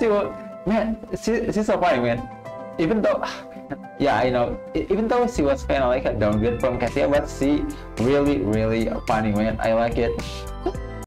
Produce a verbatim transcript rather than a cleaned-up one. She was, man, she, she's so funny, man. Even though, yeah, I know, even though she was kind of like a downgrade from Cassia, but she really, really funny, man. I like it.